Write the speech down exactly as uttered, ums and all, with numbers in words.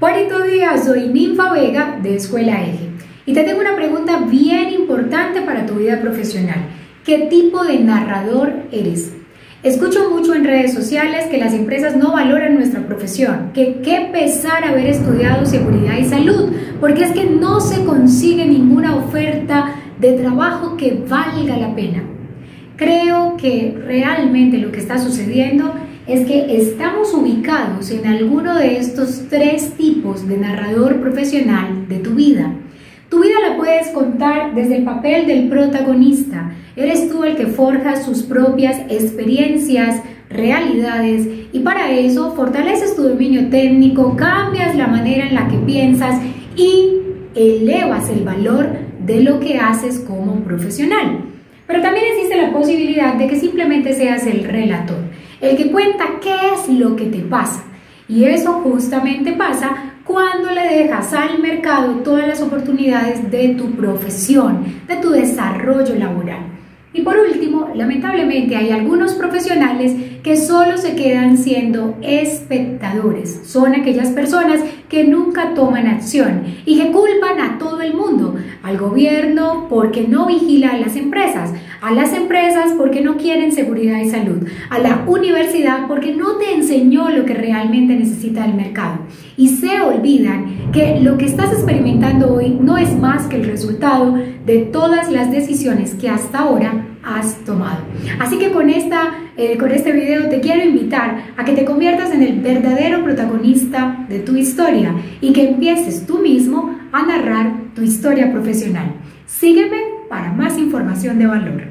Bonito día, soy Ninfa Vega de Escuela E G E y te tengo una pregunta bien importante para tu vida profesional. ¿Qué tipo de narrador eres? Escucho mucho en redes sociales que las empresas no valoran nuestra profesión, que qué pesar haber estudiado seguridad y salud, porque es que no se consigue ninguna oferta de trabajo que valga la pena. Creo que realmente lo que está sucediendo es que estamos ubicados en alguno de estos tres tipos de narrador profesional de tu vida. Tu vida la puedes contar desde el papel del protagonista. Eres tú el que forja sus propias experiencias, realidades, y para eso fortaleces tu dominio técnico, cambias la manera en la que piensas y elevas el valor de lo que haces como profesional. Pero también existe la posibilidad de que simplemente seas el relator, el que cuenta qué es lo que te pasa. Y eso justamente pasa cuando le dejas al mercado todas las oportunidades de tu profesión, de tu desarrollo laboral. Y por último, lamentablemente hay algunos profesionales que solo se quedan siendo espectadores. Son aquellas personas que nunca toman acción y que culpan a todo el mundo, al gobierno porque no vigila a las empresas, a las empresas porque no quieren seguridad y salud, a la universidad porque no te enseñó lo que realmente necesita el mercado. Y se olvidan que lo que estás experimentando hoy no es más que el resultado de todas las decisiones que hasta ahora has tomado. Así que con, esta, eh, con este video te quiero invitar a que te conviertas en el verdadero protagonista de tu historia y que empieces tú mismo a narrar tu historia profesional. Sígueme para más información de valor.